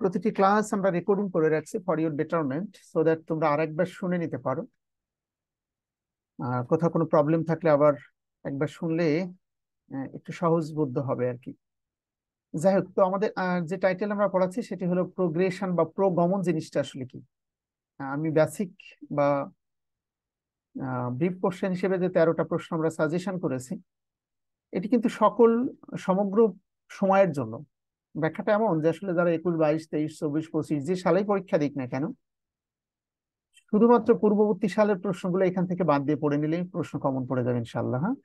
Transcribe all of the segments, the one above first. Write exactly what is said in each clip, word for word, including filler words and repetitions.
প্রতিটি ক্লাস আমরা রেকর্ডিং করে রাখছি for your betterment, so that তোমরা আরেকবার শুনে নিতে পারো। কোথাও কোনো প্রবলেম থাকলে আবার একবার শুনলে একটু সহজবোধ্য হবে আর কি। যাই হোক, তো আমাদের যে টাইটেল আমরা পড়াচ্ছি সেটি হলো প্রোগ্রেশন বা প্রগমন জিনিসটা আসলে কি। আমি বেসিক বা ব্রিফ কোশ্চেন হিসেবে যে তেরোটা প্রশ্ন আমরা সাজেশন করেছি, এটি কিন্তু সকল সমগ্র সময়ের জন্য। ব্যাখ্যাটা এমন যে আসলে যারা একুশ বাইশ তেইশ চব্বিশ পঁচিশ যে সালেই পরীক্ষা দিক না কেন, শুধুমাত্র পূর্ববর্তী সালের প্রশ্নগুলো এখান থেকে বাদ দিয়ে পড়ে নিলেই প্রশ্ন কমন পড়ে যাবে ইনশাল্লাহ। হ্যাঁ,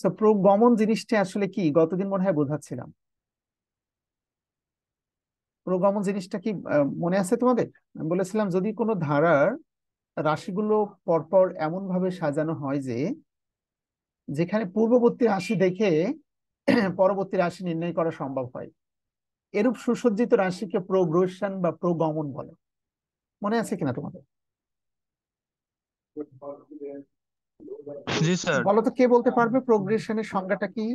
সো প্রগমন জিনিসটা আসলে কি গতদিন মনে হয় বোঝাচ্ছিলাম। প্রগমন জিনিসটা কি মনে আছে তোমাদের? আমি বলেছিলাম যদি কোনো ধারার রাশিগুলো পরপর এমন ভাবে সাজানো হয় যে যেখানে পূর্ববর্তী রাশি দেখে পরবর্তী রাশি নির্ণয় করা সম্ভব হয়, এরূপ সুসজ্জিত রাশিকে প্রোগ্রেশন বা প্রগমন বলে। মনে আছে কিনা তোমাদের? জি স্যার। বলো তো, কে বলতে পারবে প্রোগ্রেশনের সংজ্ঞাটা কি?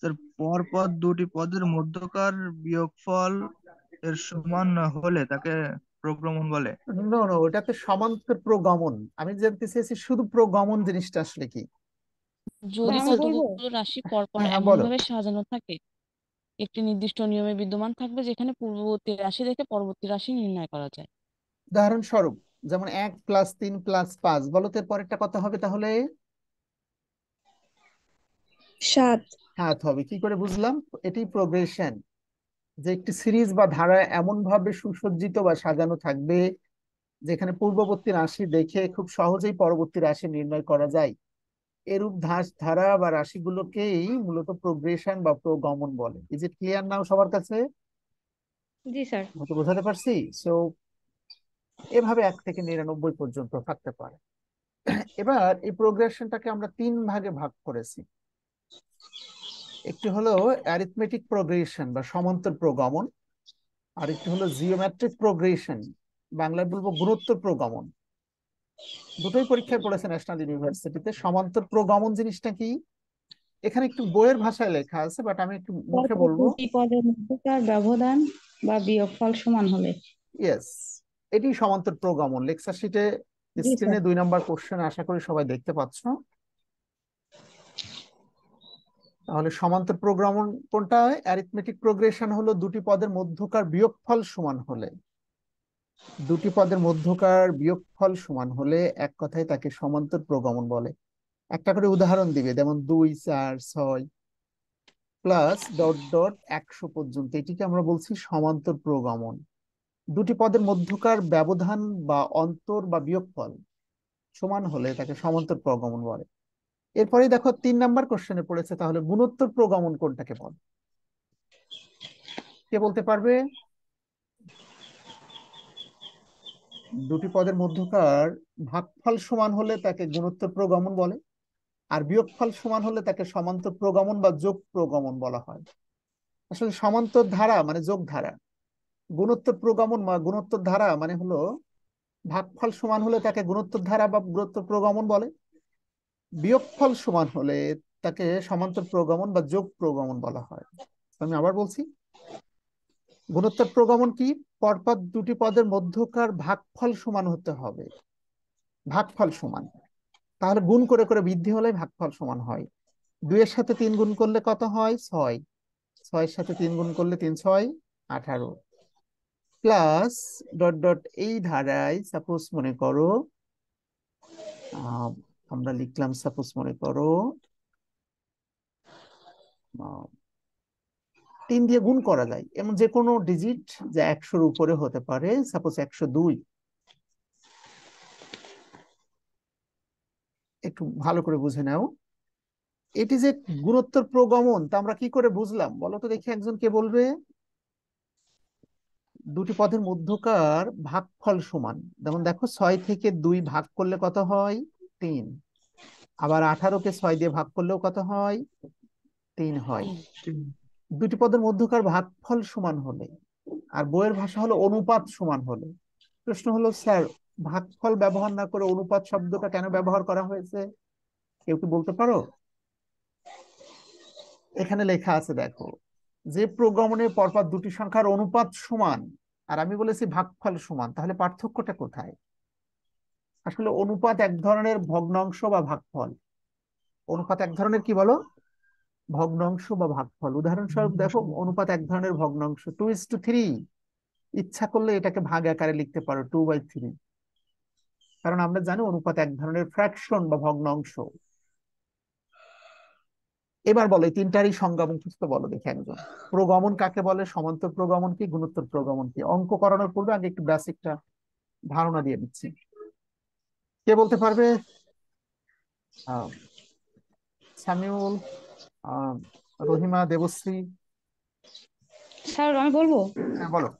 স্যার, পরপর দুটি পদের মধ্যকার বিয়োগফল এর সমান হলে তাকে প্রগমন বলে। নো নো, ওটাতে সমান্তর প্রগমন। আমি জানতে চাইছি শুধু প্রগমন জিনিসটা আসলে কি। যদি দুটো রাশি পরপর এমনভাবে সাজানো থাকে, একটি নির্দিষ্ট নিয়মে বিদ্যমান থাকবে যেখানে পূর্ববর্তী রাশি দেখে পরবর্তী রাশি নির্ণয় করা যায়। উদাহরণস্বরূপ যেমন এক প্লাস তিন প্লাস পাঁচ, বলতে পরেরটা কত হবে তাহলে? সাত। সাত হবে। কি করে বুঝলাম? এটি প্রোগ্রেশন, যে একটি সিরিজ বা ধারা এমন ভাবে সুসজ্জিত বা সাজানো থাকবে যেখানে পূর্ববর্তী রাশি দেখে খুব সহজেই পরবর্তী রাশি নির্ণয় করা যায়, এরূপ ধারা বা রাশিগুলোকেই মূলত প্রোগ্রেশন বা প্রগমন বলে। ইজ ইট ক্লিয়ার নাও সবার কাছে? জি স্যার। আমি বোঝাতে পারছি? সো এভাবে এক থেকে নিরানব্বই পর্যন্ত থাকতে পারে। এবার এই প্রোগ্রেশনটাকে আমরা তিন ভাগে ভাগ করেছি। একটি হলো অ্যারিথমেটিক প্রোগ্রেশন বা সমান্তর প্রগমন, আর একটি হলো জিওমেট্রিক প্রোগ্রেশন, বাংলায় বলবো গুণোত্তর প্রগমন। দুটোই পরীক্ষায় পড়েছে ন্যাশনাল ইউনিভার্সিটিতে। সমান্তর প্রগমন জিনিসটা কি? এখানে একটু বইয়ের ভাষায় লেখা আছে, বাট আমি একটু মুখে বলবো পদের মধ্যকার ব্যবধান বা বিয়োগফল সমান হলে। ইয়েস, এটি সমান্তর প্রগমন। লেকচার শীটে স্ক্রিনে দুই নাম্বার কোশ্চেন আশা করি সবাই দেখতে পাচ্ছ। তাহলে সমান্তর প্রগমন কোনটা? অ্যারিথমেটিক প্রোগ্রেশন হলো দুটি পদের মধ্যকার বিয়োগফল সমান হলে। দুটি পদের মধ্যকার বিয়োগফল সমান হলে এক কথায় তাকে সমান্তর প্রগমন বলে। একটা করে উদাহরণ দিবে, যেমন দুই চার ছয় প্লাস ডট ডট একশো পর্যন্ত, এটিকে আমরা বলছি সমান্তর প্রগমন। দুটি পদের মধ্যকার ব্যবধান বা অন্তর বা বিয়োগফল সমান হলে তাকে সমান্তর প্রগমন বলে। এরপরে দেখো তিন নাম্বার কোশ্চেনে পড়েছে, তাহলে গুণোত্তর প্রগমন কোনটাকে বলে? কে বলতে পারবে? দুটি পদের মধ্যকার ভাগফল সমান হলে তাকে গুণোত্তর প্রগমন বলে, আর বিয়োগফল সমান হলে তাকে সমান্তর প্রগমন বা যোগ প্রগমন বলা হয়। আসলে সমান্তর ধারা মানে যোগ ধারা, গুণোত্তর প্রগমন বা গুণোত্তর ধারা মানে হলো ভাগফল সমান হলে তাকে গুণোত্তর ধারা বা গুণোত্তর প্রগমন বলে, বিয়োগফল সমান হলে তাকে সমান্তর প্রগমন বা যোগ প্রগমন বলা হয়। আমি আবার বলছি, গুণোত্তর প্রগমন কি? পরপর দুটি পদের মধ্যকার ভাগফল সমান হতে হবে। ভাগফল সমান, তাহলে গুণ করে করে বৃদ্ধি হলে ভাগফল সমান হয়। দুইয়ের সাথে তিন গুণ করলে কত হয়? ছয়। ছয়ের সাথে তিন গুণ করলে তিন ছয় আঠারো প্লাস ডট ডট। এই ধারায় সাপোজ মনে করো আহ আমরা লিখলাম, সাপোজ মনে করো তিন দিয়ে গুণ করা যায় এমন যে কোনো ডিজিট যা একশোর উপরে হতে পারে, সাপোজ একশো দুই। একটু ভালো করে বুঝে নাও, এটি যে গুণোত্তর প্রগমন তা আমরা কি করে বুঝলাম বলো তো দেখি একজন কে বলবে? দুটি পদের মধ্যকার ভাগফল সমান, যেমন দেখো ছয় থেকে দুই ভাগ করলে কত হয়? তিন। আবার আঠারো কে ছয় দিয়ে ভাগ করলেও কত হয়? তিন হয়। দুটি পদের মধ্যকার ভাগফল সমান হলে, আর বইয়ের ভাষা হলো অনুপাত সমান হলে। প্রশ্ন হলো স্যার, ভাগফল ব্যবহার না করে অনুপাত শব্দটা কেন ব্যবহার করা হয়েছে? কেউ কি বলতে পারো? এখানে লেখা আছে দেখো যে প্রগমনের পরপর দুটি সংখ্যার অনুপাত সমান, আর আমি বলেছি ভাগফল সমান, তাহলে পার্থক্যটা কোথায়? আসলে অনুপাত এক ধরনের ভগ্নাংশ বা ভাগফল, অনুপাত এক ধরনের কি বলো ভগ্নাংশ বা ভাগফল। উদাহরণস্বরূপ দেখো অনুপাত এক ধরনের ভগ্নাংশ টু ইস টু থ্রি, ইচ্ছা করলে এটাকে ভাগ আকারে লিখতে পারো টু বাই থ্রি, কারণ আমরা জানি অনুপাত এক ধরনের ফ্র্যাকশন বা ভগ্নাংশ। এবার বলো এই তিনটারই সংজ্ঞা মুখস্থ বলো দেখে একজন। প্রগমন কাকে বলে, সমান্তর প্রগমন কি, গুণোত্তর প্রগমন কি? অঙ্ক করানোর পূর্বে আগে একটু বেসিকটা ধারণা দিয়ে দিচ্ছি। কে বলতে পারবে? সামিউল, রহিমা, দেবশ্রী? স্যার আমি বলবো। হ্যাঁ বলো।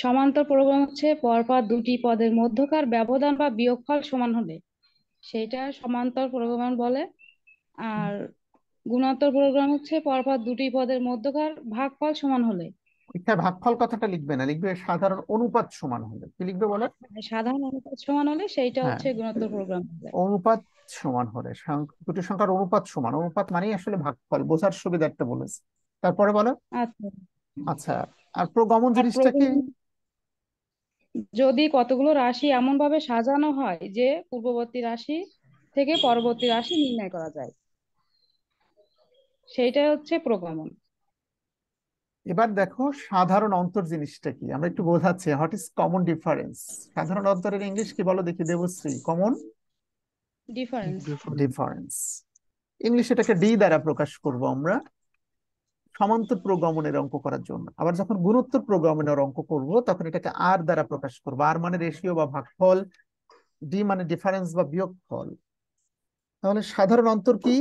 সমান্তর প্রগমন হচ্ছে পরপর দুটি পদের মধ্যকার ব্যবধান বা বিয়োগফল সমান হলে সেটা সমান্তর প্রগমন বলে। আর গুণোত্তর প্রোগ্রাম হচ্ছে পরপর দুটি পদের মধ্যকার ভাগফল সমান হলে। ভাগফল কথাটা লিখবে না, লিখবে সাধারণ অনুপাত সমান হলে। কি লিখবে বলে? সাধারণ অনুপাত সমান হলে সেইটা হচ্ছে গুণোত্তর প্রোগ্রাম। অনুপাত সমান হলে, দুটি সংখ্যার অনুপাত সমান, অনুপাত মানেই আসলে ভাগফল, বোঝার সুবিধার্থে বলেছে। তারপরে বলো। আচ্ছা আচ্ছা, আর প্রগমন জিনিসটা কি? যদি কতগুলো রাশি এমন ভাবে সাজানো হয় যে পূর্ববর্তী রাশি থেকে পরবর্তী রাশি নির্ণয় করা যায়, সেটাই হচ্ছে প্রগমন। এবার দেখো সাধারণ অন্তর জিনিসটা কি, আমরা একটু বোঝাচ্ছি। What is common difference? সাধারণ অন্তরের ইংলিশ কি বলো দেখি Debashree? Common difference, difference English এটাকে ডি দ্বারা প্রকাশ করব আমরা, সমান্তর প্রগমনের অঙ্ক করার জন্য। আবার যখন গুণোত্তর প্রগমনের অঙ্ক করব তখন এটাকে আর দ্বারা প্রকাশ করব। আর মানে রেশিও বা ভাগফল, ডি মানে ডিফারেন্স বা বিয়োগফল। তাহলে সাধারণ অন্তর কি?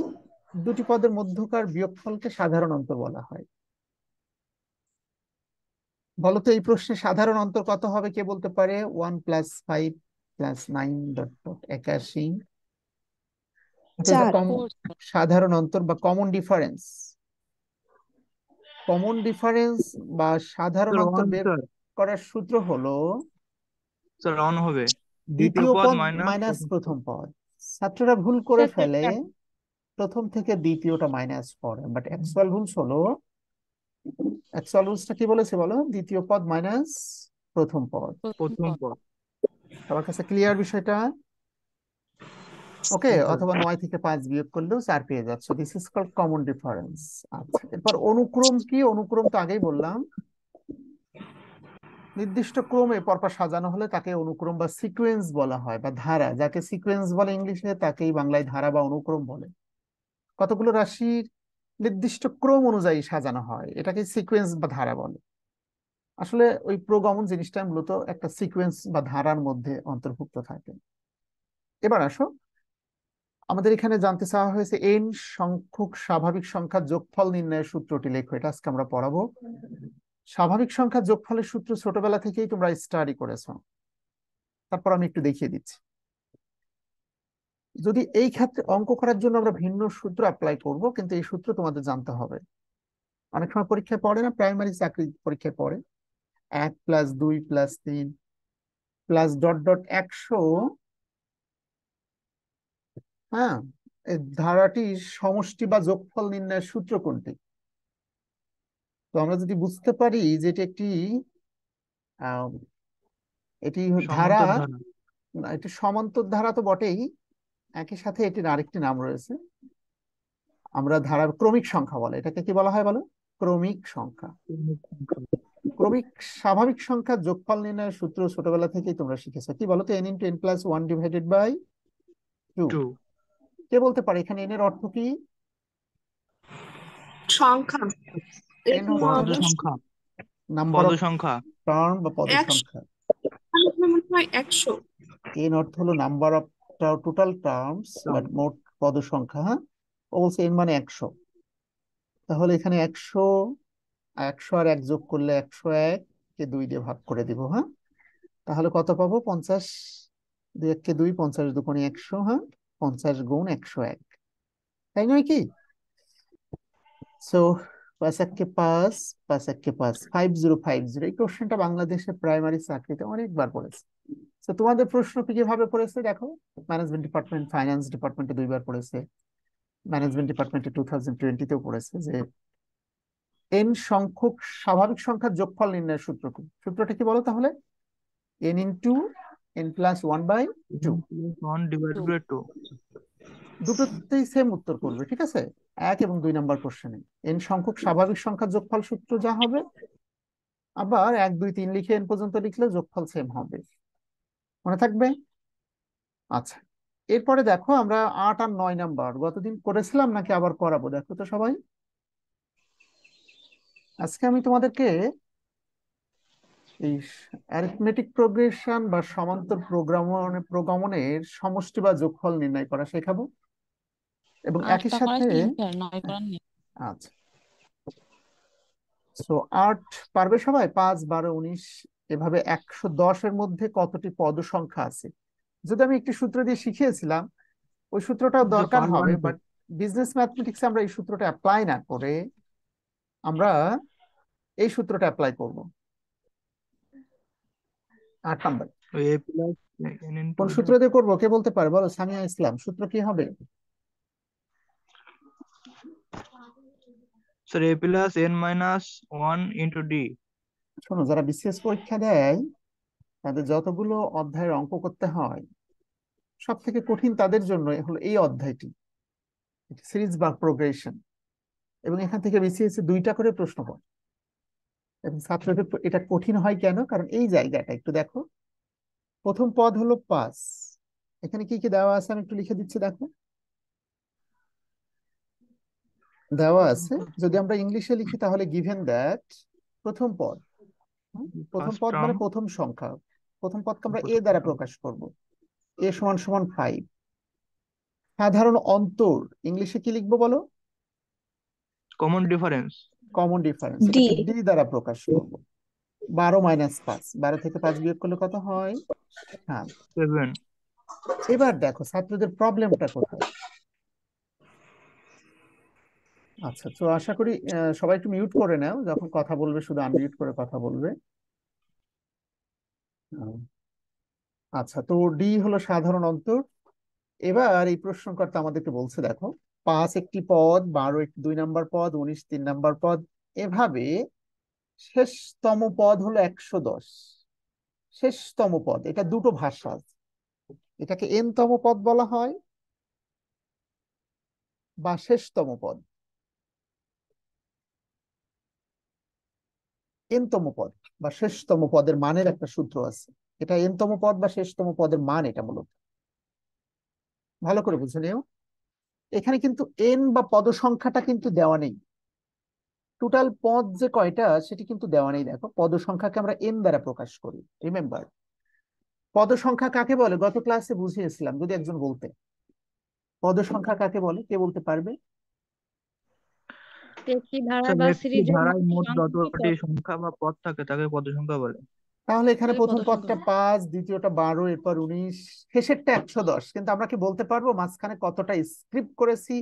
দুটি পদের মধ্যকার বিয়োগফলকে সাধারণ অন্তর বলা হয়। বলতো এই প্রশ্নে সাধারণ অন্তর কত হবে কে বলতে পারে? One plus five plus nine dot dot একাশি। সাধারণ অন্তর বা কমন ডিফারেন্স। কমন ডিফারেন্স বা সাধারণ অন্তর বের করার সূত্র হলো দ্বিতীয় পদ মাইনাস প্রথম পদ। ছাত্ররা ভুল করে ফেলে প্রথম থেকে দ্বিতীয়টা মাইনাস করে, বাট অ্যাকচুয়াল রুলস হলো, অ্যাকচুয়াল রুলসটা কি বলেছে বলো? দ্বিতীয় পদ মাইনাস প্রথম পদ। প্রথম পদ সবার কাছে ক্লিয়ার বিষয়টা? ওকে, অথবা নয় থেকে পাঁচ বিয়োগ করলেও চার পেয়ে যাচ্ছে। This is called common difference. আচ্ছা, এরপর অনুক্রম কি? অনুক্রম তো আগেই বললাম, নির্দিষ্ট ক্রমে পরপর সাজানো হলে তাকে অনুক্রম বা সিকোয়েন্স বলা হয়, বা ধারা। যাকে সিকোয়েন্স বলে ইংলিশে তাকেই বাংলায় ধারা বা অনুক্রম বলে। কতগুলো রাশির নির্দিষ্ট ক্রম অনুযায়ী সাজানো হয় এটাকে সিকোয়েন্স বা ধারা বলে। আসলে ওই প্রগমন জিনিসটা মূলত একটা সিকোয়েন্স বা ধারার মধ্যে অন্তর্ভুক্ত থাকে। এবার আসো, আমাদের এখানে জানতে চাওয়া হয়েছে এন সংখ্যক স্বাভাবিক সংখ্যার যোগফল নির্ণয়ের সূত্রটি লেখো। এটা আজকে আমরা পড়াবো। স্বাভাবিক সংখ্যা যোগফলের সূত্র ছোটবেলা থেকেই তোমরা স্টাডি করেছো, তারপর আমি একটু দেখিয়ে দিচ্ছি। যদি এই ক্ষেত্রে অঙ্ক করার জন্য আমরা ভিন্ন সূত্র অ্যাপ্লাই করব, কিন্তু এই সূত্র তোমাদের জানতে হবে। অনেক সময় পরীক্ষায় পড়ে না, প্রাইমারি চাকরি পরীক্ষায় পড়ে, এক প্লাস দুই প্লাস তিন প্লাস ডট ডট একশো। হ্যাঁ, এই ধারাটির সমষ্টি বা যোগফল নির্ণয়ের সূত্র কোনটি? তো আমরা যদি বুঝতে পারি যে এটা একটি এটি ধারা, এটি সমান্তর ধারা তো বটেই, একই সাথে এটির আরেকটি নাম রয়েছে, আমরা ধারা ক্রমিক সংখ্যা বলে। এটাকে কি বলা হয় বলো? ক্রমিক সংখ্যা। ক্রমিক স্বাভাবিক সংখ্যা যোগফল নির্ণয়ের সূত্র ছোটবেলা থেকেই তোমরা শিখেছো। কি বলতো? N into n plus one divided by two. কে বলতে পারে এখানে এন এর অর্থ কি? সংখ্যা, number of total terms, but মোট পদ সংখ্যা। ও বলছে এন মানে একশো, তাহলে এখানে একশো একশো আর এক যোগ করলে একশো এক কে দুই দিয়ে ভাগ করে দিব। হ্যাঁ, তাহলে কত পাবো? পঞ্চাশ, দুই এক কে দুই, পঞ্চাশ দুগুণে একশো। হ্যাঁ, পঞ্চাশ গুণ একশো এক, তাই নয় কি? সো পাঁচ একে পাঁচ, পাঁচ একে পাঁচ, ফাইভ জিরো ফাইভ জিরো। এই কোশ্চেনটা বাংলাদেশের প্রাইমারি চাকরিতে অনেকবার পড়েছে। তো তোমাদের প্রশ্ন কিভাবে পড়েছে দেখো, ম্যানেজমেন্ট ডিপার্টমেন্ট, ফাইন্যান্স ডিপার্টমেন্টে দুইবার পড়েছে, ম্যানেজমেন্ট ডিপার্টমেন্টে দুই হাজার বিশ তেও পড়েছে যে n সংখ্যক স্বাভাবিক সংখ্যার যোগফল নির্ণয়ের সূত্র কি? সূত্রটা কি বলো তাহলে? n into n plus one by two one divided by two দুটোতেই সেম উত্তর করবে, ঠিক আছে? এক এবং দুই নাম্বার কোশ্চেনে n সংখ্যক স্বাভাবিক সংখ্যার যোগফল সূত্র যা হবে, আবার এক দুই তিন লিখে n পর্যন্ত লিখলে যোগফল সেম হবে, মনে থাকবে? আচ্ছা, এরপরে দেখো আমরা আট আর নয় নাম্বার গতদিন করেছিলাম নাকি আবার করাবো? দেখো তো সবাই, আজকে আমি তোমাদেরকে এই অ্যারিথমেটিক প্রোগ্রেশন বা সমান্তর প্রোগ্রামনে প্রগমনের সমষ্টি বা যোগফল নির্ণয় করা শেখাবো, এবং একই সাথে আচ্ছা সো আট পারবে সবাই? পাঁচ বারো উনিশ এভাবে একশো দশের মধ্যে কতটি পদ সংখ্যা আছে? যদি আমি একটি সূত্র দিয়ে শিখিয়েছিলাম ওই সূত্রটা দরকার হবে, বাট বিজনেস ম্যাথমেটিক্স আমরা এই সূত্রটা অ্যাপ্লাই না করে আমরা এই সূত্রটা অ্যাপ্লাই করব। আট নাম্বার কোন সূত্র দিয়ে করব কে বলতে পারে? বলো সামিয়া ইসলাম, সূত্র কি হবে? Sir a plus n minus one into d। শোনো, যারা বিসিএস পরীক্ষা দেয় তাদের যতগুলো অধ্যায়ের অঙ্ক করতে হয় সব থেকে কঠিন তাদের জন্য হলো এই অধ্যায়টি, সিরিজ বা প্রোগ্রেশন, এবং এখান থেকে বিসিএস দুইটা করে প্রশ্ন পড়ে এবং ছাত্রদের এটা কঠিন হয় কেন? কারণ এই জায়গাটা একটু দেখো, প্রথম পদ হলো পাঁচ, এখানে কি কি দেওয়া আছে আমি একটু লিখে দিচ্ছি, দেখো দেওয়া আছে, যদি আমরা ইংলিশে লিখি তাহলে গিভেন দ্যাট প্রথম পদ, প্রথম পদ মানে প্রথম সংখ্যা, প্রথম পদকে আমরা এ দ্বারা প্রকাশ করব, এ সমান সমান ফাইভ। সাধারণ অন্তর ইংলিশে কি লিখবো বলো? Common difference, common difference D দ্বারা প্রকাশ করব। বারো মাইনাস পাঁচ, বারো থেকে পাঁচ বিয়োগ করলে কত হয়? হ্যাঁ সেভেন। এবার দেখো ছাত্রদের প্রবলেমটা কোথায়। আচ্ছা তো আশা করি সবাই একটু মিউট করে নাও, যখন কথা বলবে শুধু আনমিউট করে কথা বলবে। আচ্ছা তো ডি হলো সাধারণ অন্তর। এবার এই প্রশ্নকর্তা আমাদেরকে বলছে দেখো, পাঁচ একটি পদ, বারো একটি দুই নাম্বার পদ, উনিশ তিন নাম্বার পদ, এভাবে শেষতম পদ হলো একশো দশ শেষতম পদ। এটা দুটো ভাষা আছে, এটাকে এনতম পদ বলা হয় বা শেষতম পদ, এনতম পদ বা শেষতম পদের মানের একটা সূত্র আছে, এটা এনতম পদ বা শেষতম পদের মান, এটা মূলত ভালো করে বুঝে নিও। এখানে কিন্তু এন বা পদ সংখ্যাটা কিন্তু দেওয়া নেই, টোটাল পদ যে কয়টা সেটি কিন্তু দেওয়া নেই। দেখো পদ সংখ্যাকে আমরা এন দ্বারা প্রকাশ করি, রিমেম্বার। পদ সংখ্যা কাকে বলে গত ক্লাসে বুঝিয়েছিলাম, যদি একজন বলতে পদ সংখ্যা কাকে বলে কে বলতে পারবে? তাহলে এখানে প্রথম পদটা পাঁচ, দ্বিতীয়টা বারো, এরপর উনিশ, শেষেরটা একশো দশ, কিন্তু আমরা কি বলতে পারবো মাঝখানে কতটা স্ক্রিপ্ট করেছি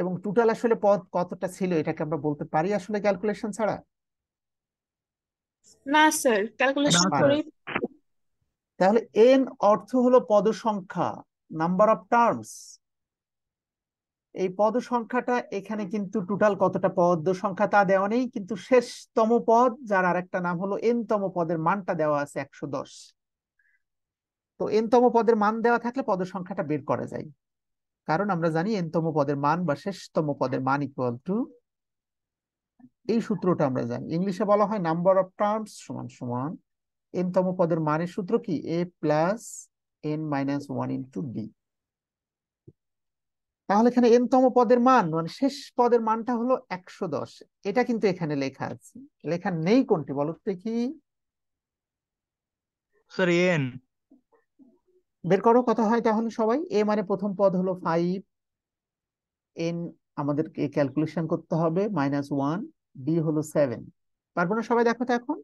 এবং টোটাল আসলে পদ কতটা ছিল? এটাকে আমরা বলতে পারি আসলে ক্যালকুলেশন ছাড়া? না স্যার, ক্যালকুলেশন করি। তাহলে এন অর্থ হলো পদ সংখ্যা, নাম্বার অফ টার্মস। এই পদ সংখ্যাটা এখানে কিন্তু টোটাল কতটা পদ সংখ্যা তা দেওয়া নেই, কিন্তু শেষতম পদ যার আর একটা নাম হলো এনতম পদের মানটা দেওয়া আছে একশো দশ। তো এনতম পদের মান দেওয়া থাকলে পদ সংখ্যাটা বের করা যায়, কারণ আমরা জানি এনতম পদের মান বা শেষতম পদের মান ইকুয়াল টু, এই সূত্রটা আমরা জানি। ইংলিশে বলা হয় নাম্বার অফ টার্মস সমান সমান এনতম পদের মানের সূত্র কি? এ plus N minus one into D. তাহলে এখানে এনতম পদের মান মানে শেষ পদের মানটা হলো একশো দশ, এটা কিন্তু এখানে লেখা আছে, লেখা নেই কোনটি বলো দেখি স্যার? এন বের করো কত হয় তাহলে সবাই। এ মানে প্রথম পদ হলো ফাইভ, এন আমাদেরকে ক্যালকুলেশন করতে হবে মাইনাস ওয়ান, ডি হলো সেভেন। পারবো না সবাই? দেখো তো এখন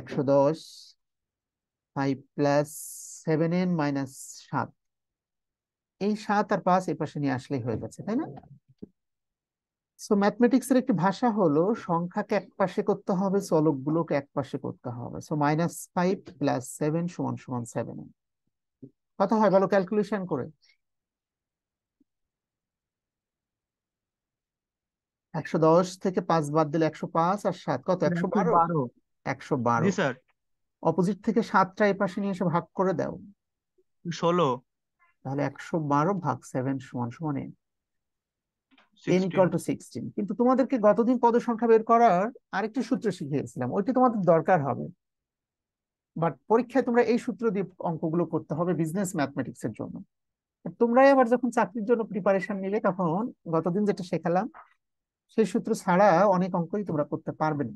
একশো দশ five plus seven n minus সাত, এই সাত আর পাঁচ এই পাশে নিয়ে আসলেই হয়ে যাচ্ছে, তাই না? সো ম্যাথমেটিক্স এর একটি ভাষা হলো সংখ্যাকে এক পাশে করতে হবে, চলক গুলোকে এক পাশে করতে হবে। So minus five plus seven সমান সমান সেভেন। কত হয় বলো ক্যালকুলেশন করে? one ten থেকে five বাদ দিলে one oh five আর seven কত one twelve one twelve জি স্যার অপোজিট থেকে seven টা এই পাশে নিয়ে এসে ভাগ করে দাও sixteen তাহলে one twelve ভাগ seven সমান সমান n equal to sixteen কিন্তু তোমাদেরকে গতদিন পদ সংখ্যা বের করার আরেকটা সূত্র শিখিয়েছিলাম ওইটা তোমাদের দরকার হবে বাট পরীক্ষায় তোমরা এই সূত্র দিয়ে অঙ্কগুলো করতে হবে বিজনেস ম্যাথমেটিক্স এর জন্য তোমরাই আবার যখন চাকরির জন্য প্রিপারেশন নিলে তখন গতদিন যেটা শেখালাম সেই সূত্র ছাড়া অনেক অঙ্কই তোমরা করতে পারবে না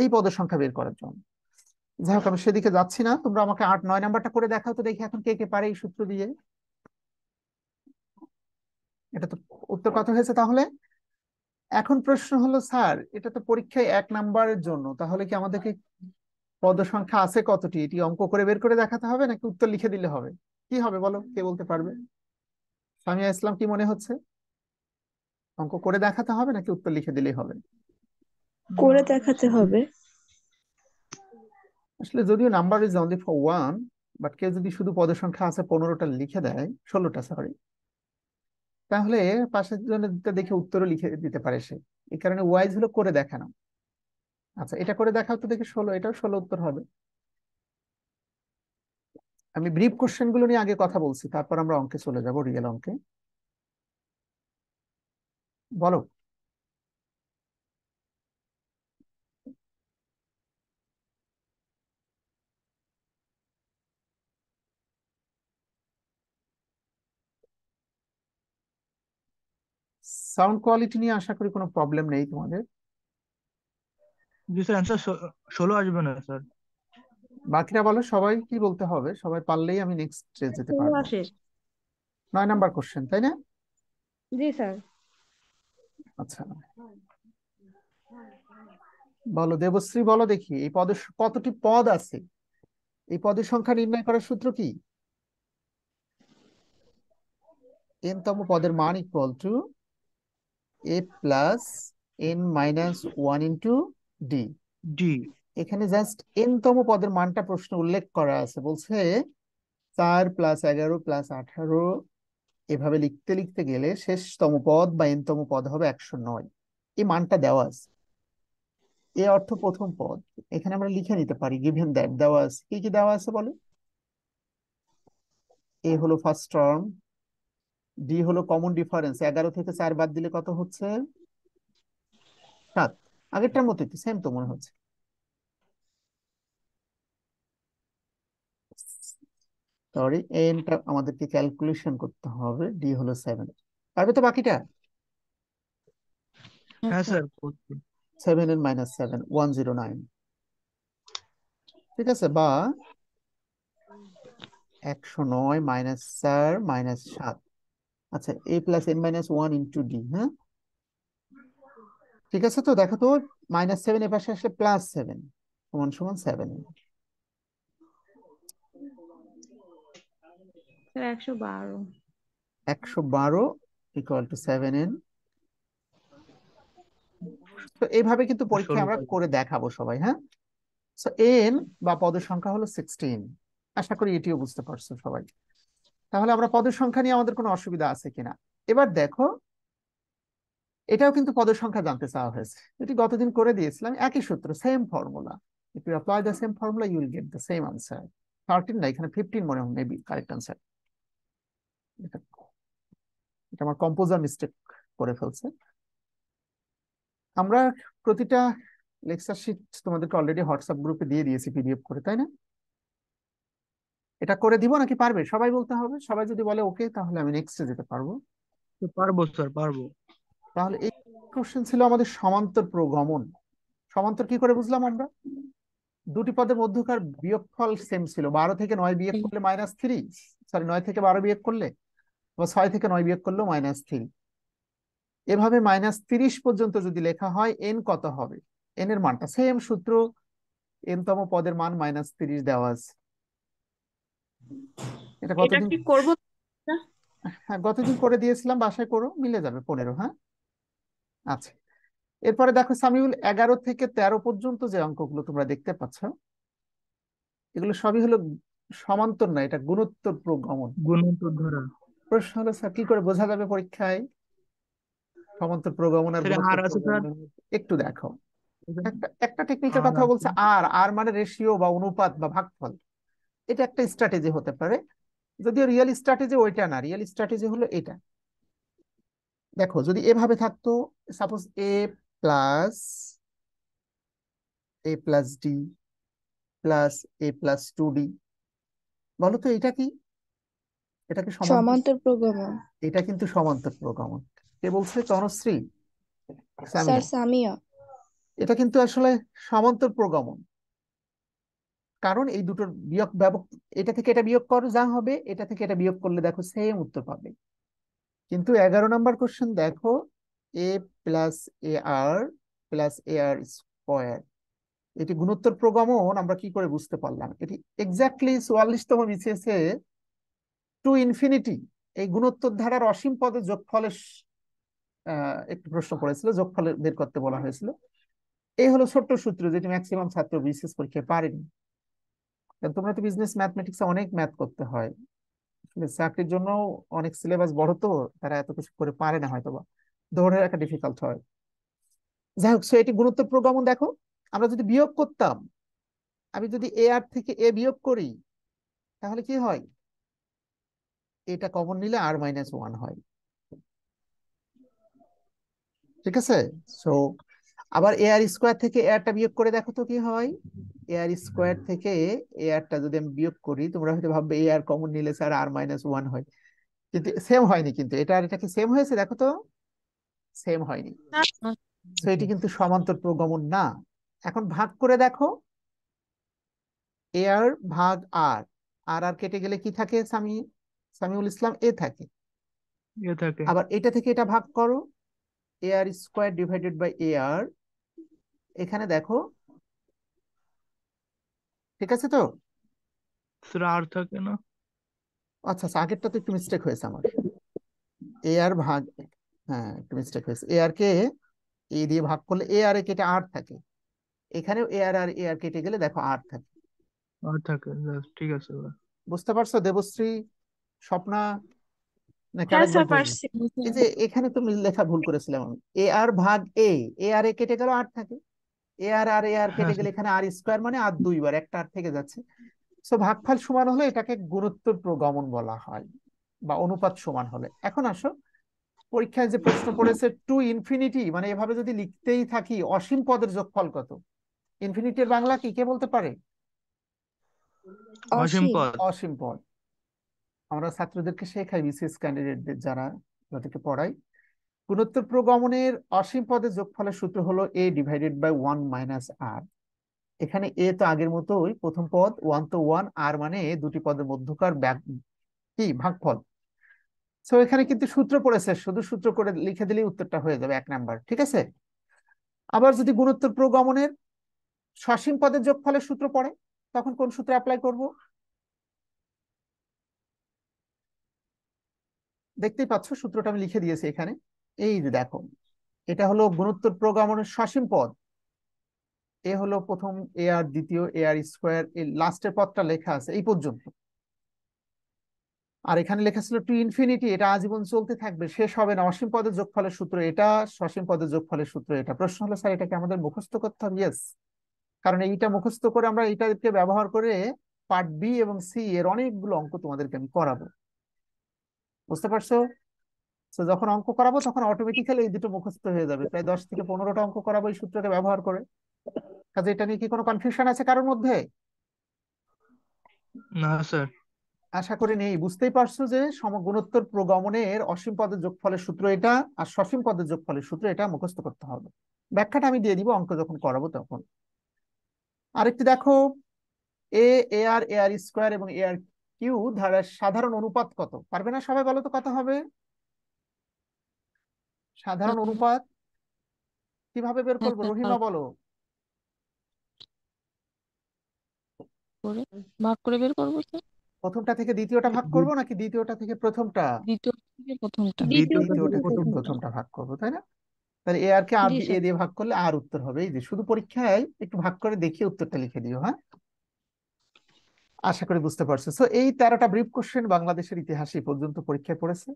এই পদ সংখ্যা বের করার জন্য যাই হোক আমি সেদিকে যাচ্ছি না তোমরা আমাকে eight nine নাম্বারটা করে দেখাও তো দেখি এখন কে কে পারে এই সূত্র দিয়ে এটা তো উত্তর কত হয়েছে তাহলে এখন প্রশ্ন হলো স্যার এটা তো পরীক্ষায় এক নাম্বারের জন্য তাহলে কি আমাদেরকে পদ সংখ্যা আছে কতটি এটি অঙ্ক করে বের করে দেখাতে হবে নাকি উত্তর লিখে দিলে হবে কি হবে বলো কে বলতে পারবে সামিয়া ইসলাম কি মনে হচ্ছে অঙ্ক করে দেখাতে হবে নাকি উত্তর লিখে দিলেই হবে করে দেখাতে হবে আসলে যদিও number is only for one but কেউ যদি শুধু পদের সংখ্যা আছে পনেরোটা লিখে দেয় ষোলোটা সরি তাহলে পাশের জনটা দেখে উত্তরও লিখে দিতে পারে সে এই কারণে ওয়াইজ হলো করে দেখানো আচ্ছা এটা করে দেখাও তো দেখে ষোলো এটাও ষোলো উত্তর হবে আমি ব্রিফ কোশ্চেন গুলো নিয়ে আগে কথা বলছি তারপর আমরা অঙ্কে চলে যাব রিয়েল অঙ্কে বলো সাউন্ড কোয়ালিটি নিয়ে আশা করি কোনো প্রবলেম নেই তোমাদের জি স্যার आंसर sixteen আসবে না স্যার বাকিরা বলো সবাই কি বলতে হবে সবাই পারলেই আমি নেক্সট স্টেজে যেতে পারবো nine নাম্বার কোশ্চেন তাই না জি স্যার আচ্ছা বলো দেবশ্রী বলো দেখি এই পদে কতটি পদ আছে এই পদের সংখ্যা নির্ণয় করার সূত্র কি n তম পদের মান equal to a plus n minus one into d d এখানে জাস্ট n তম পদের মানটা প্রশ্ন উল্লেখ করা আছে বলছে four plus eleven plus eighteen এভাবে লিখতে লিখতে গেলে শেষতম পদ বা n তম পদ হবে one oh nine এই মানটা দেওয়া আছে এই অর্থ প্রথম পদ এখানে আমরা লিখে নিতে পারি given that দেওয়া আছে কি কি দেওয়া আছে বলো a হলো ফার্স্ট টার্ম d হলো কমন ডিফারেন্স eleven থেকে four বাদ দিলে কত হচ্ছে seven আগেরটার মতই তো সেম তো মনে হচ্ছে সরি এনটা আমাদেরকে ক্যালকুলেশন করতে হবে d হলো seven পারবে তো বাকিটা হ্যাঁ sir seven and minus seven one oh nine ঠিক আছে বা one oh nine minus four minus seven আচ্ছা a plus n minus one into d হ্যাঁ ঠিক আছে তো দেখো তো minus seven এর পাশে আসলে plus seven সমান সমান seven sir one twelve equal to seven n তো এইভাবে কিন্তু পরীক্ষা আমরা করে দেখাবো সবাই হ্যাঁ সো n বা পদের সংখ্যা হলো sixteen আশা করি এটিও বুঝতে পারছো সবাই তাহলে আমরা পদের সংখ্যা নিয়ে আমাদের কোনো অসুবিধা আছে কিনা এবার দেখো এটাও কিন্তু পদের সংখ্যা জানতে চাওয়া হয়েছে এটি গতদিন করে দিয়েছিলাম একই সূত্র same formula if you apply the same formula you will get the same answer thirteen না এখানে fifteen মনে হয় মেবি কারেক্ট आंसर এটা আমার কম্পোজার মিস্টেক করে ফেলছে আমরা প্রতিটা লেকচার শীট তোমাদেরকে অলরেডি হোয়াটসঅ্যাপ গ্রুপে দিয়ে দিয়েছি পিডিএফ করে তাই না এটা করে দিব নাকি পারবে সবাই বলতে হবে সবাই যদি বলে ওকে তাহলে আমি নেক্সটে যেতে পারবো তো পারবো স্যার পারবো তাহলে এই কোশ্চেন ছিল আমাদের সমান্তর প্রগমন সমান্তর কি করে বুঝলাম আমরা দুটি পদের মধ্যকার বিয়োগফল সেম ছিল twelve থেকে nine বিয়োগ করলে minus three সরি nine থেকে twelve বিয়োগ করলে বা six থেকে nine বিয়োগ করলে minus three এভাবে minus thirty পর্যন্ত যদি লেখা হয় n কত হবে n এর মানটা সেম সূত্র n তম পদের মান minus thirty দেওয়া আছে এটা কতদিন এটা কি করব হ্যাঁ গতদিন করে দিয়েছিলাম বাসায় করো মিলে যাবে পনেরো হ্যাঁ আচ্ছা এরপরে দেখো সামিউল eleven থেকে thirteen পর্যন্ত যে অঙ্কগুলো তোমরা দেখতে পাচ্ছ এগুলো সবই হলো সমান্তর না এটা গুণোত্তর প্রগমন গুণোত্তর ধরা প্রশ্ন হলো স্যার কি করে বোঝা যাবে পরীক্ষায় সমন্ত প্রগমনের একটু দেখো একটা একটা টেকনিক্যাল কথা বলছে আর আর মানে রেশিও বা অনুপাত বা ভাগফল, এটা একটা স্ট্র্যাটেজি হতে পারে, যদিও রিয়েল স্ট্র্যাটেজি ওইটা না। রিয়েল স্ট্র্যাটেজি হলো এটা। দেখো যদি এভাবে থাকতো suppose a plus a plus d plus a plus two d, বলো তো এটা কি? এটা কি সমান্তর প্রগমন? এটা কিন্তু সমান্তর প্রগমন। কে বলছে? তনুশ্রী, স্যার, সামিয়া। এটা কিন্তু আসলে সমান্তর প্রগমন, কারণ এই দুটোর বিয়োগ ব্যবক, এটা থেকে এটা বিয়োগ করো যা হবে, এটা থেকে এটা বিয়োগ করলে দেখো সেম উত্তর পাবে। কিন্তু এগারো নম্বর কোশ্চেন দেখো a plus a r plus a R square, এটি গুণোত্তর প্রগমন আমরা কি করে বুঝতে পারলাম? এটি এক্স্যাক্টলি চুয়াল্লিশতম বিসিএসে টু ইনফিনিটি এই গুণোত্তর ধারার অসীম পদের যোগফলের একটি প্রশ্ন পড়েছিল, যোগফলের বের করতে বলা হয়েছিল। এই হলো ছোট্ট সূত্র যেটি ম্যাক্সিমাম ছাত্র বিসিএস পরীক্ষায় পারেনি। তোমরা তো বিজনেস ম্যাথমেটিক্সে অনেক ম্যাথ করতে হয়, চাকরির জন্য অনেক সিলেবাস বড়, তো তারা এত কিছু করে পারে না, হয়তো বা ধরে রাখা ডিফিকাল্ট হয়। যাই হোক, সো এটি গুণোত্তর প্রগমন। দেখো আমরা যদি বিয়োগ করতাম, আমি যদি এ আর থেকে এ বিয়োগ করি তাহলে কি হয়? এটা কমন নিলে আর মাইনাস ওয়ান হয়, ঠিক আছে? সো আবার এ আর স্কোয়ার থেকে এ আরটা বিয়োগ করে দেখো তো কি হয়। এ আর স্কোয়ার থেকে এ আরটা যদি আমি বিয়োগ করি, তোমরা হয়তো ভাববে এ আর কমন নিলে স্যার আর মাইনাস ওয়ান হয়, কিন্তু সেম হয়নি। কিন্তু এটা আর এটা কি সেম হয়েছে? দেখো তো সেম হয়নি। সো এটি কিন্তু সমান্তর প্রগমন না। এখন ভাগ করে দেখো, এ আর ভাগ আর, আর আর কেটে গেলে কি থাকে? সামি সামিউল ইসলাম, এ থাকে। আবার এটা থেকে এটা ভাগ করো, এ আর স্কোয়ার ডিভাইডেড বাই এ আর, এখানে দেখো, ঠিক আছে তো? আর থাকে না, আচ্ছা আগেরটা তো একটু মিস্টেক হয়েছে আমার। এ আর ভাগ, হ্যাঁ একটু মিস্টেক হয়েছে, এ আর কে এ দিয়ে ভাগ করলে এ আর এ কেটে আর থাকে, এখানেও এ আর আর এ আর কেটে গেলে দেখো আর থাকে, আর থাকে। ঠিক আছে, বুঝতে পারছো দেবশ্রী, স্বপ্না? এখানে তুমি লেখা ভুল করেছিলাম আমি, এ আর ভাগ এ, এ আর এ কেটে গেল আর থাকে, এ আর আর এ আর কেটে গেলে এখানে আর স্কয়ার, মানে আর দুইবার একটা আর থেকে যাচ্ছে। সো ভাগফল সমান হলে এটাকে গুণোত্তর প্রগমন বলা হয়, বা অনুপাত সমান হলে। এখন আসো পরীক্ষায় যে প্রশ্ন পড়েছে টু ইনফিনিটি, মানে এভাবে যদি লিখতেই থাকি অসীম পদের যোগফল কত? ইনফিনিটির বাংলা কি কে বলতে পারে? অসীম পদ। অসীম পদ আমরা ছাত্রদেরকে শেখাই, বিসিএস ক্যান্ডিডেটদের যারা যাদেরকে পড়াই। গুণোত্তর প্রগমনের অসীম পদের যোগফলের সূত্র হলো a divided by one minus r. এখানে এ তো আগের মতোই প্রথম পদ, ওয়ান তো ওয়ান, আর মানে দুটি পদের মধ্যকার কি ভাগফল। সো এখানে কিন্তু সূত্র পড়েছে, শুধু সূত্র করে লিখে দিলেই উত্তরটা হয়ে যাবে এক নাম্বার, ঠিক আছে? আবার যদি গুণোত্তর প্রগমনের সসীম পদের যোগফলের সূত্র পড়ে, তখন কোন সূত্রে অ্যাপ্লাই করব? দেখতেই পাচ্ছ সূত্রটা আমি লিখে দিয়েছি এখানে, এই যে দেখো, এটা হলো গুণোত্তর প্রগমনের সসীম পদ। এ হলো প্রথম এ আর, দ্বিতীয় এ আর স্কোয়ার, এই লাস্টের পদটা লেখা আছে এই পর্যন্ত। আর এখানে লেখা ছিল টু ইনফিনিটি, এটা আজীবন চলতে থাকবে, শেষ হবে না। অসীম পদের যোগফলের সূত্র এটা, সসীম পদের যোগফলের সূত্র এটা। প্রশ্ন হলো স্যার এটাকে আমাদের মুখস্থ করতে হবে? ইয়েস, কারণ এইটা মুখস্থ করে আমরা এটাকে ব্যবহার করে পার্ট বি এবং সি এর অনেকগুলো অঙ্ক তোমাদেরকে আমি করাবো, বুঝতে পারছো? তো যখন অঙ্ক করাবো তখন অটোমেটিক্যালি এই দুটো মুখস্থ হয়ে যাবে। প্রায় দশ থেকে পনেরোটা অঙ্ক করাবো এই সূত্রকে ব্যবহার করে। কাজে এটা নিয়ে কি কোনো কনফিউশন আছে কারোর মধ্যে? না স্যার, আশা করি নেই। বুঝতেই পারছো যে সমগুণোত্তর প্রগমনের অসীম পদের যোগফলের সূত্র এটা, আর সসীম পদের যোগফলের সূত্র এটা মুখস্থ করতে হবে। ব্যাখ্যাটা আমি দিয়ে দিব অঙ্ক যখন করাবো তখন। আরেকটি দেখো, এ এ আর এ আর স্কোয়ার এবং এ আর কিউ ধারার সাধারণ অনুপাত কত? পারবে না সবাই, বলো তো কত হবে সাধারণ অনুপাত? কিভাবে বের করবো? রহিমা বলো। ভাগ করে বের করবো। প্রথমটা থেকে দ্বিতীয়টা ভাগ করবো নাকি দ্বিতীয়টা থেকে প্রথমটা? দ্বিতীয়টা থেকে প্রথমটা ভাগ করবো, তাই না? তাহলে এ আর কে আর এ দিয়ে ভাগ করলে আর উত্তর হবে। এই যে শুধু পরীক্ষায় একটু ভাগ করে দেখিয়ে উত্তরটা লিখে দিও, হ্যাঁ? আশা করি বুঝতে পারছো। তো এই তেরোটা ব্রিফ কোশ্চেন বাংলাদেশের ইতিহাসে পর্যন্ত পরীক্ষায় পড়েছে।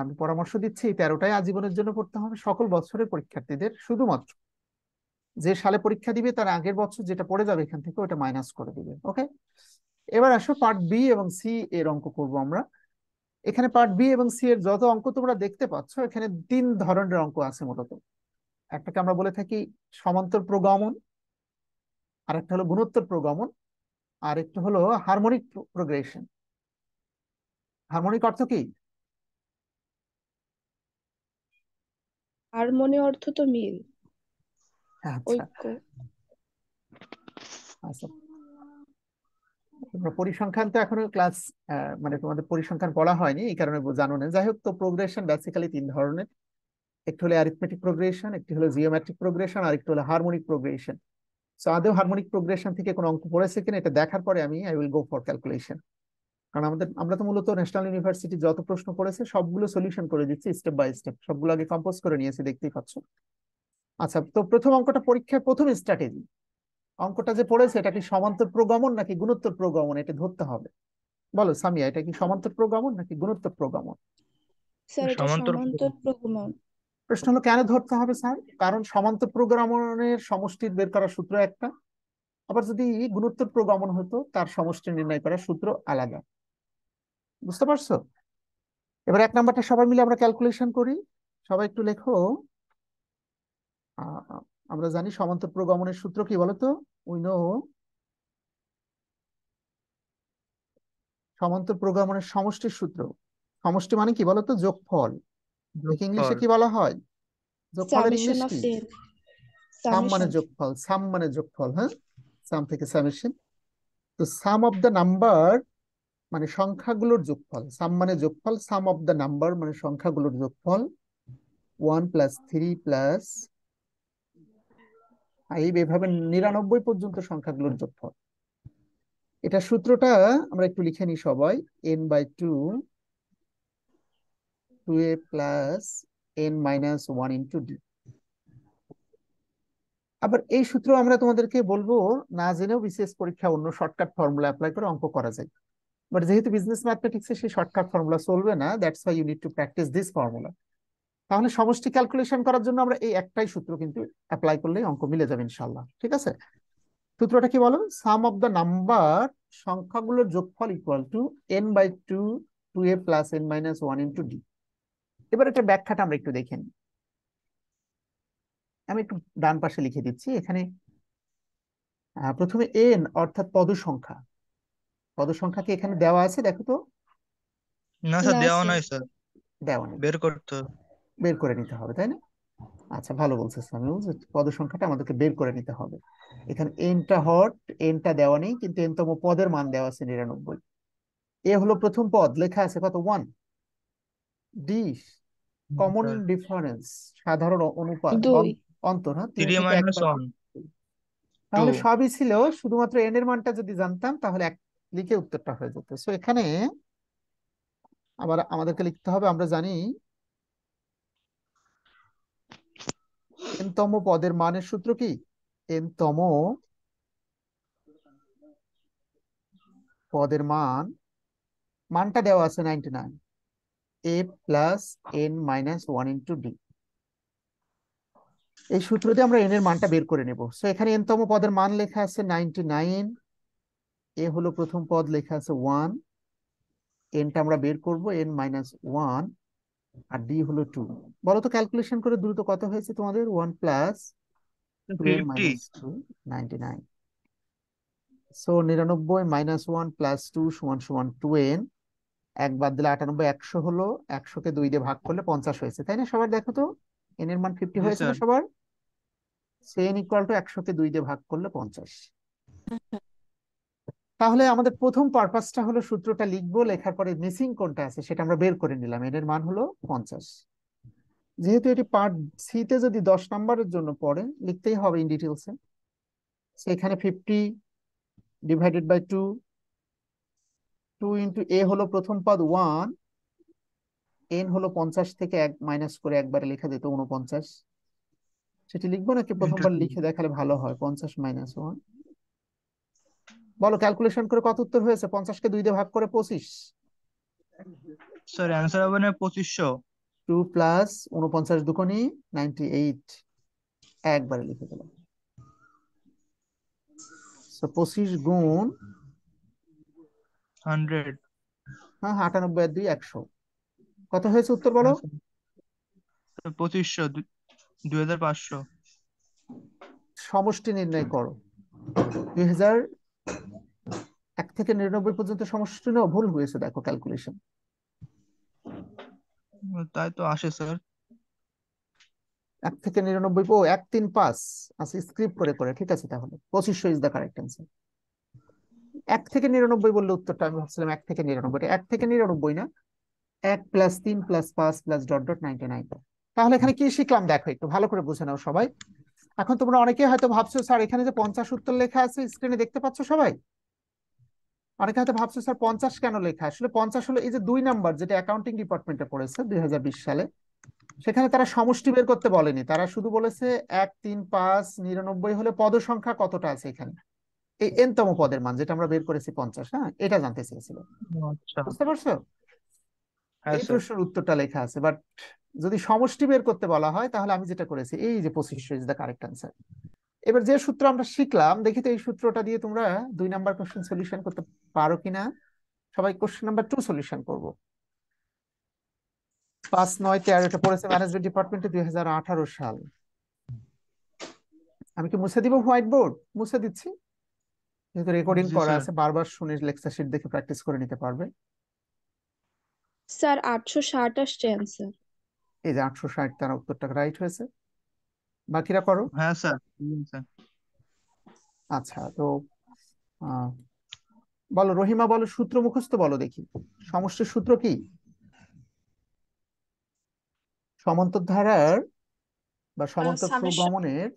আমি পরামর্শ দিচ্ছি এই তেরোটাই আজীবনের জন্য পড়তে হবে সকল বছরের পরীক্ষার্থীদের, শুধুমাত্র যে সালে পরীক্ষা দিবে তার আগের বছর যেটা পড়ে যাবে এখান থেকে ওটা মাইনাস করে দিবে। ওকে, এবার আসো পার্ট বি এবং সি এর অঙ্ক করব আমরা। এখানে পার্ট বি এবং সি এর যত অঙ্ক তোমরা দেখতে পাচ্ছ এখানে তিন ধরনের অঙ্ক আছে মূলত। একটাকে আমরা বলে থাকি সমান্তর প্রগমন, আর একটা হলো গুণোত্তর প্রগমন, আর একটা হলো হারমোনিক প্রোগ্রেশন। হারমোনিক অর্থ কি? হারমোনি অর্থ তো মিল। আচ্ছা, পরিসংখ্যান তো এখনো ক্লাস মানে তোমাদের পরিসংখ্যান পড়া হয়নি এই কারণে জানো না। যাই হোক, তো প্রোগ্রেশন বেসিক্যালি তিন ধরনের, একটি হলো অ্যারিথমেটিক প্রোগ্রেশন, একটি হলো জিওমেট্রিক প্রোগ্রেশন, আর একটি হলো হারমোনিক প্রোগ্রেশন। সো আদেও হারমোনিক প্রোগ্রেশন থেকে কোনো অঙ্ক পড়েছে কিনা এটা দেখার পরে আমি I will go for calculation, কারণ আমাদের আমরা তো মূলত ন্যাশনাল ইউনিভার্সিটি যত প্রশ্ন করেছে সবগুলো সলিউশন করে দিচ্ছি স্টেপ বাই স্টেপ, সবগুলো আগে কম্পোজ করে নিয়েছি দেখতেই পাচ্ছ। আচ্ছা, তো প্রথম অঙ্কটা পরীক্ষার প্রথম স্ট্র্যাটেজি, অঙ্কটা যে পড়েছে এটা কি সমান্তর প্রগমন নাকি গুণোত্তর প্রগমন এটা ধরতে হবে। বলো সামিয়া, এটা কি সমান্তর প্রগমন নাকি গুণোত্তর প্রগমন? স্যার এটা সমান্তর প্রগমন। প্রশ্ন হলো কেন ধরতে হবে স্যার? কারণ সমান্তর প্রগমনের সমষ্টির বের করার সূত্র একটা, আবার যদি গুণোত্তর প্রগমন হতো তার সমষ্টি নির্ণয় করার সূত্র আলাদা। বুঝতে পারছো? এবার এক নাম্বারটা সবাই মিলে আমরা ক্যালকুলেশন করি, সবাই একটু লেখো। আমরা জানি সমান্তর প্রগমনের সূত্র কি বলতো? উই নো সমান্তর প্রগমনের সমষ্টির সূত্র। সমষ্টি মানে কি বলতো? যোগফল। ইংলিশে কি বলা হয় যোগফলের? ইংলিশ কি? সাম মানে যোগফল। সাম মানে যোগফল, হ্যাঁ, সাম থেকে সামেশন। তো সাম অফ দ্য নাম্বার মানে সংখ্যাগুলোর যোগফল। সাম মানে যোগফল, সাম অফ দ্য নাম্বার মানে সংখ্যাগুলোর যোগফল। ওয়ান প্লাস থ্রি প্লাস এইভাবে নিরানব্বই পর্যন্ত সংখ্যাগুলোর যোগফল। এটা সূত্রটা আমরা একটু লিখে নিই সবাই। N by two two a plus N minus one into d. আবার এই সূত্র আমরা তোমাদেরকে বলবো না জেনেও বিশেষ পরীক্ষা অন্য শর্টকাট ফর্মুলা অ্যাপ্লাই করে অঙ্ক করা যায়, বাট যেহেতু বিজনেস ম্যাথমেটিক্স এ সেই শর্টকাট ফর্মুলা চলবে না, that's why you need to practice this formula. তাহলে সমষ্টি ক্যালকুলেশন করার জন্য আমরা এই একটাই সূত্র কিন্তু অ্যাপ্লাই করলে অঙ্ক মিলে যাবে ইনশাআল্লাহ। ঠিক আছে, সূত্রটা কি বলো? সাম অফ দ্য নাম্বার সংখ্যাগুলোর যোগফল equal to n by two two a plus N minus one into d. এবার এটা ব্যাখ্যাটা আমরা একটু দেখে নিই। আমি একটু ডান পাশে লিখে দিচ্ছি। এখানে প্রথমে এন অর্থাৎ পদ সংখ্যা, পদ সংখ্যা কি এখানে দেওয়া আছে? দেখো তো। না স্যার দেওয়া নাই স্যার, দেওয়া নাই, বের করতে বের করে নিতে হবে, তাই না? আচ্ছা ভালো বলছে স্যার, পদ সংখ্যাটা আমাদেরকে বের করে নিতে হবে। এখানে এনটা হট, এনটা দেওয়া নেই, কিন্তু এনতম পদের মান দেওয়া আছে নিরানব্বই। এ হলো প্রথম পদ, লেখা আছে কত? ওয়ান। ডি কমন ডিফারেন্স সাধারণ অনুপাত, অন্তর, তাহলে সবই ছিল, শুধুমাত্র এন এর মানটা যদি জানতাম তাহলে এক লিখে উত্তরটা হয়ে যেত। সো এখানে আবার আমাদেরকে লিখতে হবে, আমরা জানি এনতম পদের মানের সূত্র কি? এনতম পদের মান, মানটা দেওয়া আছে ninety nine, a plus N minus one into d. এই সূত্র দিয়ে আমরা এন এর মানটা বের করে নেব। সো এখানে এনতম পদের মান লেখা আছে নাইনটি নাইন, এ হলো প্রথম পদ, লেখা আছে ওয়ান, এনটা আমরা বের করবো এন মাইনাস ওয়ান, আর ডি হলো টু। বলো তো ক্যালকুলেশন করে দ্রুত কত হয়েছে তোমাদের? One plus ninety nine. So নিরানব্বই মাইনাস ওয়ান প্লাস টু সমান সমান টু এন, এক বাদ দিলে আটানব্বই, একশো হলো, একশো কে দুই দিয়ে ভাগ করলে পঞ্চাশ হয়েছে, তাই না? সবার দেখো তো এন এর মান ফিফটি হয়েছে না সবার? সো এন ইকুয়াল টু একশো কে দুই দিয়ে ভাগ করলে পঞ্চাশ। তাহলে আমাদের প্রথম পারপাসটা হলো সূত্রটা লিখবো, লেখার পরে মিসিং কোনটা আছে সেটা আমরা বের করে নিলাম। এন এর মান হলো পঞ্চাশ। যেহেতু এটি পার্ট সি তে যদি দশ নম্বরের জন্য পড়ে লিখতেই হবে ইন ডিটেইলসে। সেখানে fifty divided by two, two into a হলো প্রথম পদ ওয়ান, এন হলো পঞ্চাশ থেকে এক মাইনাস করে একবারে লেখা যেত উনপঞ্চাশ। সেটি লিখবো নাকি প্রথমবার লিখে দেখালে ভালো হয়? পঞ্চাশ মাইনাস ওয়ান। বলো ক্যালকুলেশন করে কত উত্তর হয়েছে? পঞ্চাশ কে দুই দিয়ে ভাগ করে পঁচিশ। Sir, answer হবে পঁচিশশো। টু প্লাস উনপঞ্চাশ দুগুণই নাইনটি এইট। একবারে লিখে দিলাম। সো পঁচিশ গুণ হান্ড্রেড, হ্যাঁ আটানব্বই আর দুই একশো। কত হয়েছে উত্তর বলো? পঁচিশশো দুই হাজার পাঁচশো। সমষ্টি নির্ণয় করো। দুই হাজার এক থেকে নিরানব্বই পর্যন্ত সমষ্টি নেওয়া ভুল হয়েছে, দেখো ক্যালকুলেশন। তাই তো আসে স্যার এক থেকে নিরানব্বই। ও এক তিন পাঁচ আছে স্ক্রিপ্ট করে করে, ঠিক আছে। তাহলে পঁচিশশো ইজ দ্য কারেক্ট অ্যান্সার। এক থেকে নিরানব্বই বললে উত্তরটা আমি ভাবছিলাম এক থেকে নিরানব্বই, এক থেকে নিরানব্বই না, এক প্লাস তিন প্লাস পাঁচ plus dot dot ninety nine. তাহলে এখানে কি শিখলাম দেখো, একটু ভালো করে বুঝে নাও সবাই। এখন তোমরা অনেকে হয়তো ভাবছো স্যার এখানে যে পঞ্চাশ উত্তর লেখা আছে স্ক্রিনে দেখতে পাচ্ছ সবাই, অনেকে হয়তো ভাবছো স্যার পঞ্চাশ কেন লেখা। আসলে পঞ্চাশ হলো এই যে দুই নাম্বার যেটা অ্যাকাউন্টিং ডিপার্টমেন্টে পড়েছে দুই হাজার বিশ সালে, সেখানে তারা সমষ্টি বের করতে বলেনি, তারা শুধু বলেছে এক তিন পাঁচ নিরানব্বই হলে পদ সংখ্যা কতটা আছে এখানে, এই এনতম পদের মান যেটা আমরা বের করেছি পঞ্চাশ, হ্যাঁ এটা জানতে চেয়েছিল, বুঝতে পারছো? এই প্রশ্নের উত্তরটা লেখা আছে। বাট যদি সমষ্টি বের করতে বলা হয় তাহলে আমি যেটা করেছি এই যে পঁচিশশো ইজ দ্য কারেক্ট আনসার। এবার যে সূত্র আমরা শিখলাম দেখি তো এই সূত্রটা দিয়ে তোমরা দুই নাম্বার কোশ্চেন সলিউশন করতে পারো কিনা। সবাই কোশ্চেন নাম্বার টু সলিউশন করবো। পাঁচ নয় তেরোটা পড়েছে ম্যানেজমেন্ট ডিপার্টমেন্টে দুই হাজার আঠারো সাল। আমি কি মুছে দিব হোয়াইট বোর্ড? মুছে দিচ্ছি, যেহেতু রেকর্ডিং করা আছে বারবার শুনে লেকচার শিট দেখে প্র্যাকটিস করে নিতে পারবে। স্যার আটশো ষাট আসছে অ্যান্সার। এই যে আটশো ষাট, তার উত্তরটা রাইট হয়েছে। বাকিরা করো। হ্যাঁ স্যার। আচ্ছা তো বলো রহিমা, বলো সূত্র মুখস্থ বলো দেখি, সমষ্টির সূত্র কি? সমান্তরধারার বা সমান্তর প্রগমনের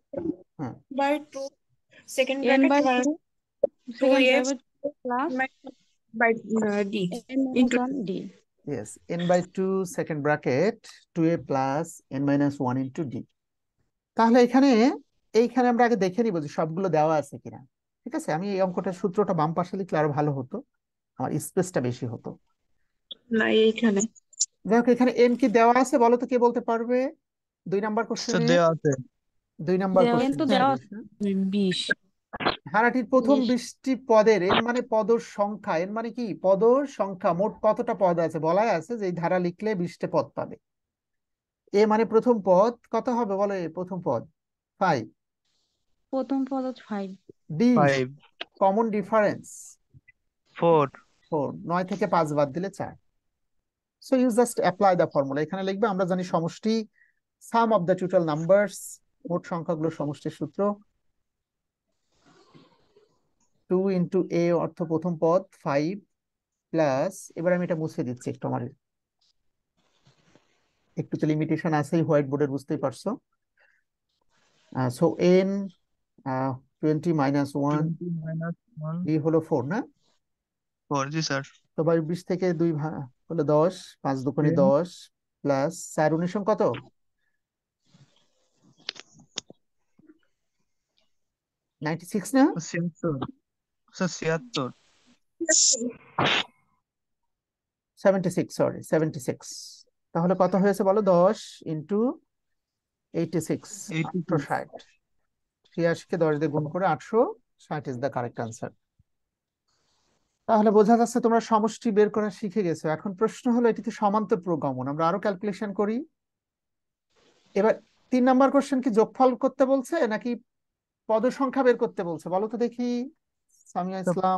হ্যাঁ by two second bracket by two plus by d into d. yes, n by two second bracket two a plus n minus one into d. তাহলে এখানে এইখানে আমরা আগে দেখে নিব যে সবগুলো দেওয়া আছে কিনা, ঠিক আছে। আমি এই অঙ্কটার সূত্রটা বাম পাশে লিখলে আরো ভালো হতো, আমার স্পেসটা বেশি হতো না এইখানে। দেখো এখানে n কি দেওয়া আছে বলো তো, কে বলতে পারবে? দুই নাম্বার কোশ্চেনে দেওয়া আছে, দুই নাম্বার কোশ্চেন তো দেওয়া আছে বিশ। ধারাটির প্রথম বিশটি পদের এর মানে পদ সংখ্যা, এর মানে কি পদ সংখ্যা, মোট কতটা পদ আছে বলাই আছে যে এই ধারা লিখলে বিশটা পদ পাবে। এ মানে প্রথম পদ, কত হবে বলো? প্রথম পদ ফাইভ, প্রথম পদ five. D common difference four, four নয় থেকে পাঁচ বাদ দিলে চার। So you just apply the formula. এখানে লিখবে আমরা জানি সমষ্টি sum of the total numbers, মোট সংখ্যাগুলো সমষ্টির সূত্র। টু ইন্টু এ অর্থ প্রথম পদ ফাইভ প্লাস, এবার আমি এটা মুছে দিচ্ছি, একটু আমার একটু তো লিমিটেশন আছে হোয়াইট বোর্ডের, বুঝতেই পারছো। So n twenty minus one d হলো ফোর না? ফোর জি স্যার। তো ভাই বিশ থেকে দুই হলো দশ, পাঁচ দুগুণে দশ প্লাস চার, উনিশ কত? নাইনটি সিক্স না? ছিয়াত্তর, seventy six, sorry seventy six. তাহলে কত হয়েছে বলো? দশ ইন্টু এইটি সিক্স, আটশো ষাট। ছিয়াশিকে দশ দিয়ে গুণ করে আটশো ষাট ইজ দ্য কারেক্ট আনসার। তাহলে বোঝা যাচ্ছে তোমরা সমষ্টি বের করা শিখে গেছো। এখন প্রশ্ন হলো এটিতে সমান্তর প্রগমন, আমরা আরো ক্যালকুলেশন করি। এবার তিন নাম্বার কোশ্চেন কি যোগফল করতে বলছে নাকি পদ সংখ্যা বের করতে বলছে বলো তো দেখি সামিয়া ইসলাম।